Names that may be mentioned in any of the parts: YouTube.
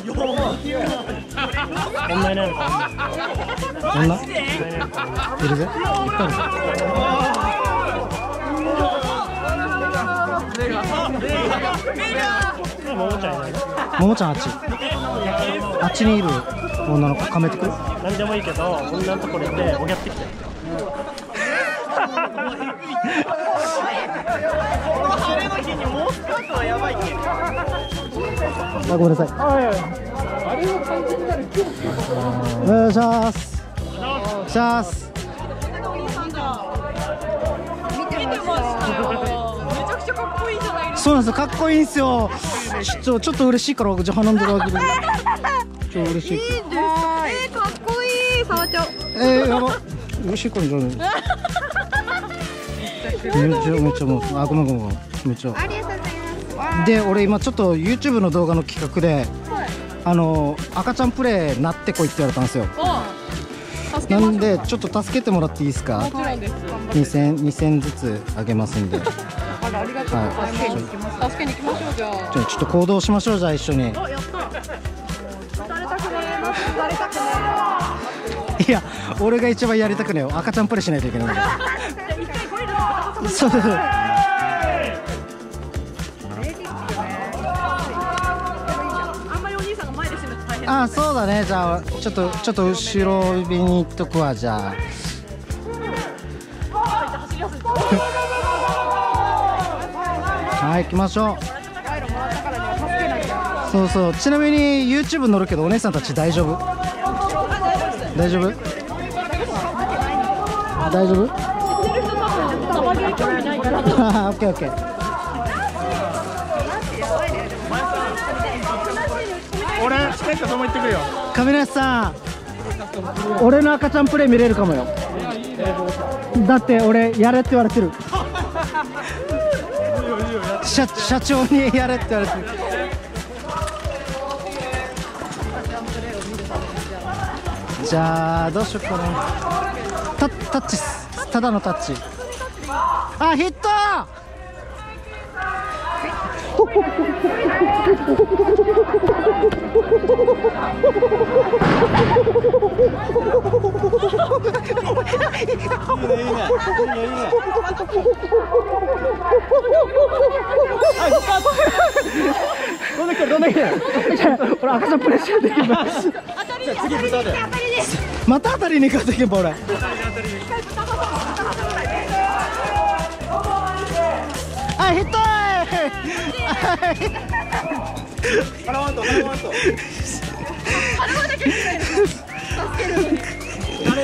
女いないのか女いるぜ。ももちゃんいない。ももちゃんあっちあっちにいる女の子かめてくる。何でもいいけど女のところ行っておぎゃってきて。あ、ごめんなさい。あれは完全なる恐怖。お願いします。します。見てましたよ。めちゃくちゃかっこいいじゃないですか。そうなんですよ。かっこいいんですよ。ちょっと嬉しいから、じゃあ花んでるわけで。超嬉しい。いいですか。かっこいい。触っちゃおう。やば。嬉しいからじゃない。めっちゃもうあ、ごめんめっちゃ。ありがとうございます。で、俺今ちょっと YouTube の動画の企画で、赤ちゃんプレイなってこいって言われたんですよ。なんでちょっと助けてもらっていいですか。2000ずつあげますんで。ありがとうございます。助けに行きましょう。じゃあちょっと行動しましょう。じゃあ一緒に。あ、やった。疲れたくない。いや、俺が一番やりたくないよ。赤ちゃんプレイしないといけないんだ。そうそうそう。あ、そうだね。じゃあちょっと後ろ指にいっとくわ。じゃあはい、行きましょう。そうそう。ちなみに YouTube 乗るけどお姉さんたち大丈夫？大丈夫？大丈夫？オッケーオッケー。亀梨さん、俺の赤ちゃんプレイ見れるかもよ。だって俺やれって言われてる。社長にやれって言われてる。じゃあどうしようかな。タッチただのタッチ。あ、ヒット。また当たりに行かせていけば俺。あ、ヒット。あ、ヒット。誰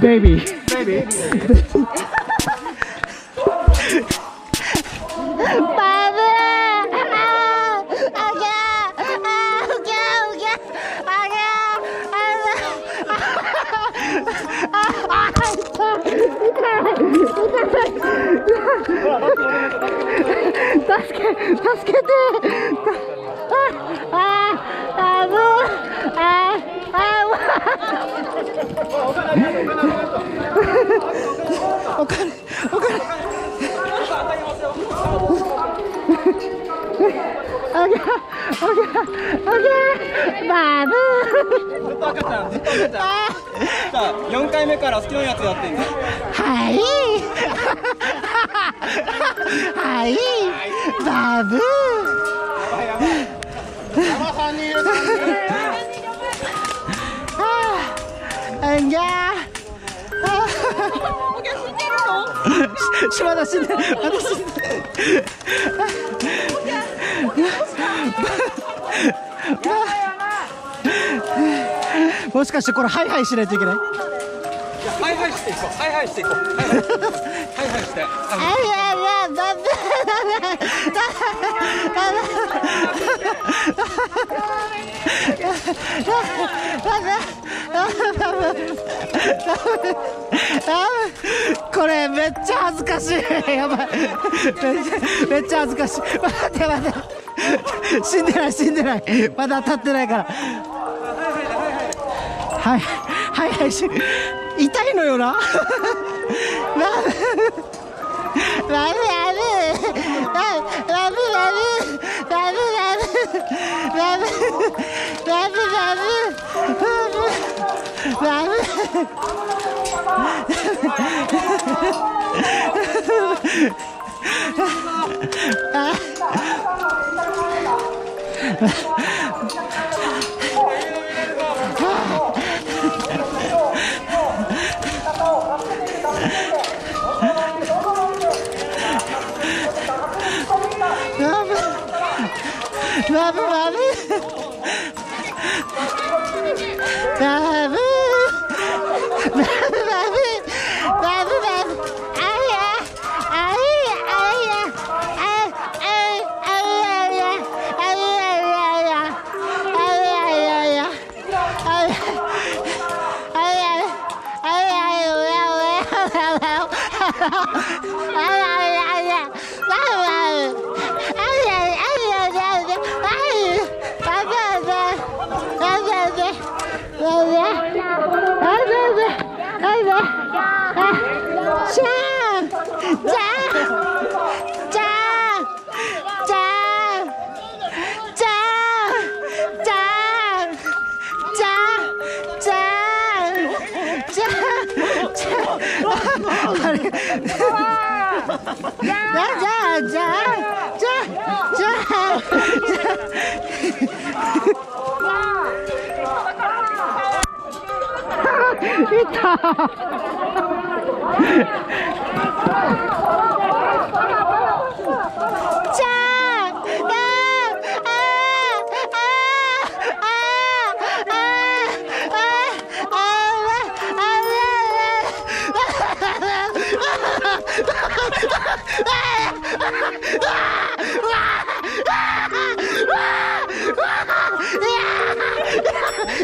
ベイビーベイビーバブ助けて4回目から好きなやつやってんね。はいはいバブーいやー、お客死んでるの？まだ死んでる。もしかしてこれハイハイしないといけない？ハイハイしていこう。ハイハイしていこう。ハイハイして。あやばい。これめっちゃ恥ずかしい。やばい。めっちゃ恥ずかしい。待って待って。死んでない死んでない。まだ当たってないから。はいはいはい。痛いのよな。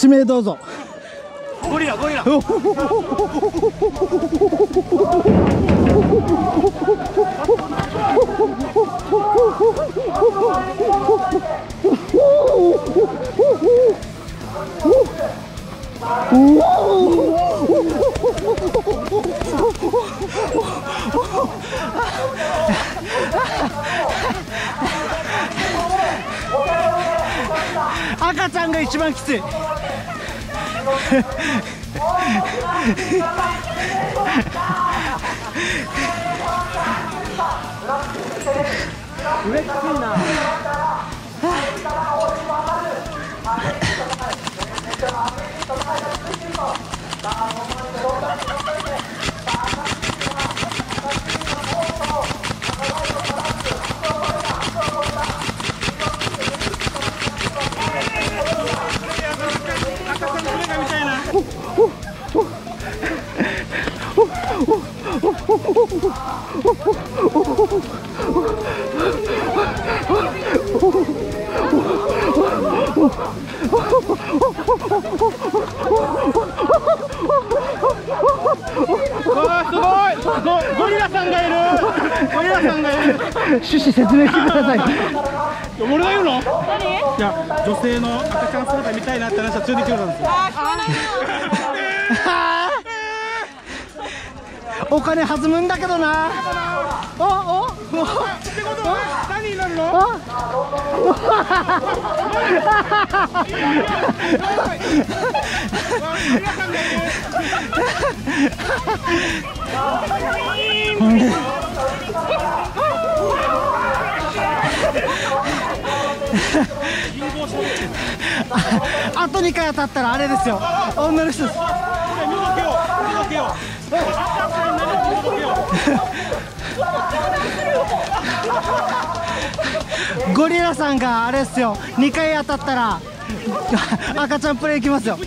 指名どうぞ。ゴリラゴリラ。赤ちゃんが一番きつい。趣旨説明してください。俺が言うの？何？いや女性の赤ちゃん姿見たいなって話は中で来てたんですよ。お金弾むんだけどな。おおってことは何になるの？あと2回当たったらあれですよ、女の人です。ゴリラさんがあれですよ、2回当たったら赤ちゃんプレイいきますよ。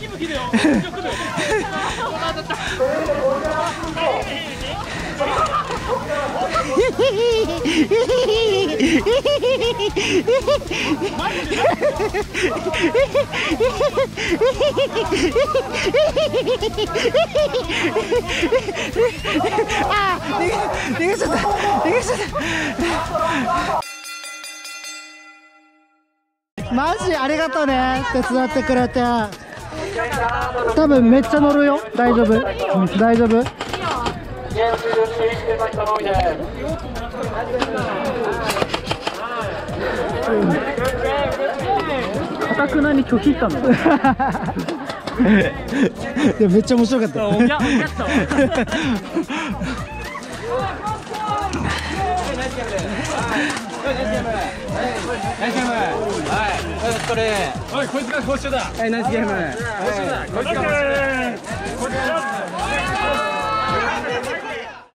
あー、逃げちゃった、逃げちゃった。マジありがとうね、手伝ってくれて。多分めっちゃ乗るよ。大丈夫大丈夫。かたくなに拒否ったの。いやめっちゃ面白かった。はい、こいつが報酬だ。はい、ナイスゲーム。